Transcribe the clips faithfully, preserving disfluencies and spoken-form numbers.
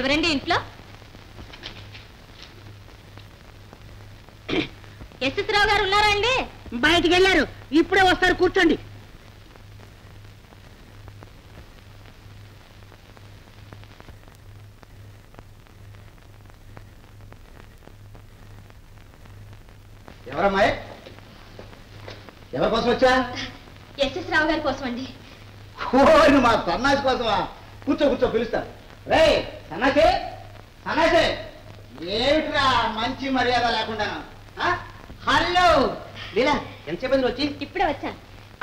ఎవరండి ఇంట్లో? ఎస్ఎస్ రావు గారు ఉన్నారా అండి? బయటికి వెళ్ళారు, ఇప్పుడే వస్తారు, కూర్చోండి. ఎవరమ్మాయి, ఎవరి కోసం వచ్చా? ఎస్ఎస్ రావు గారి కోసం అండి. మా సన్నాసి కోసమా? కూర్చో కూర్చో, పిలుస్తాను. రే సన్నాసి, సన్నాసి ఏమిట్రా మంచి మర్యాద లేకుండా? హలో లీలా, ఎంతసేపు అయింది వచ్చి? ఇప్పుడే వచ్చా.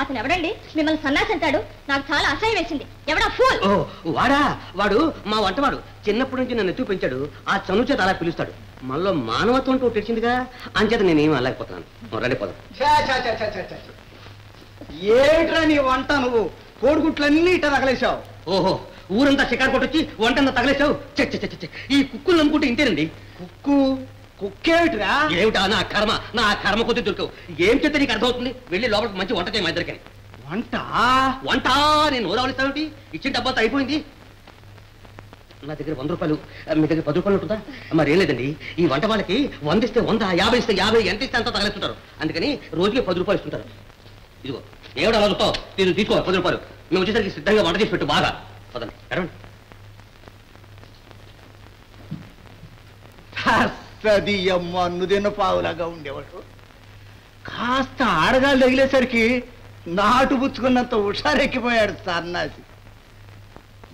అతను ఎవడండి మిమ్మల్ని సన్నాసి అంటాడు? నాకు చాలా అసహ్యం వేసింది. ఎవడా ఫూల్? ఓ వాడా, వాడు మా వంటవాడు. చిన్నప్పటి నుంచి నన్ను ఎత్తు పెంచాడు. ఆ చనువు చేత అలా పిలుస్తాడు. మనలో మానవత్వం అంటూ తెచ్చిందిగా, అంచేత నేనేమి అలాగిపోతున్నాను. రండి పోదాం. ఏమిట్రా నీ వంట? నువ్వు కోడిగుట్లన్నీ ఇట తగలేసావు. ఓహో, ఊరంతా షికారు కొట్టొచ్చి వంటంతా తగలేసావు. చె ఈ కుక్కులు నమ్ముకుంటే ఇంతేనండి. కుక్కు కుక్కేమిట్రా? ఏమిటా నా కర్మ, నా కర్మ కొద్ది దొరకవు. ఏం చెప్తే నీకు అర్థమవుతుంది? వెళ్ళి లోపలికి మంచి వంట చేయి మా ఇద్దరికని. వంట వంట నేను ఊరావలిస్తామేంటి? ఇచ్చిన డబ్బాతో అయిపోయింది. నా దగ్గర వంద రూపాయలు, మీ దగ్గర పది రూపాయలు ఉంటుందా? మరి ఏం లేదండి, ఈ వంట వాళ్ళకి వంద ఇస్తే వంద, యాభై ఇస్తే యాభై, ఎంత ఇస్తే అంతా తగలేస్తుంటారు. అందుకని రోజుకి పది రూపాయలు ఇస్తుంటారు. ఇదిగో ఏమిటో అలా చూస్తావు? నేను తీసుకోవాలి పది రూపాయలు. మేము వచ్చేసరికి సిద్ధంగా వంట చేసి పెట్టు. బాగా పదండి. అది అమ్మ అన్నుదిన్న పావులాగా ఉండేవాడు. కాస్త ఆడగాలు తగిలేసరికి నాటు పుచ్చుకున్నంత హుషారెక్కిపోయాడు సన్నాసి.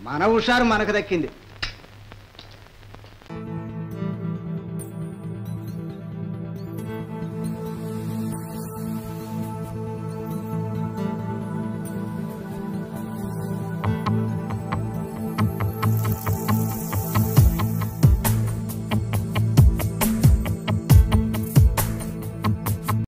మన హుషారు మనకు దక్కింది.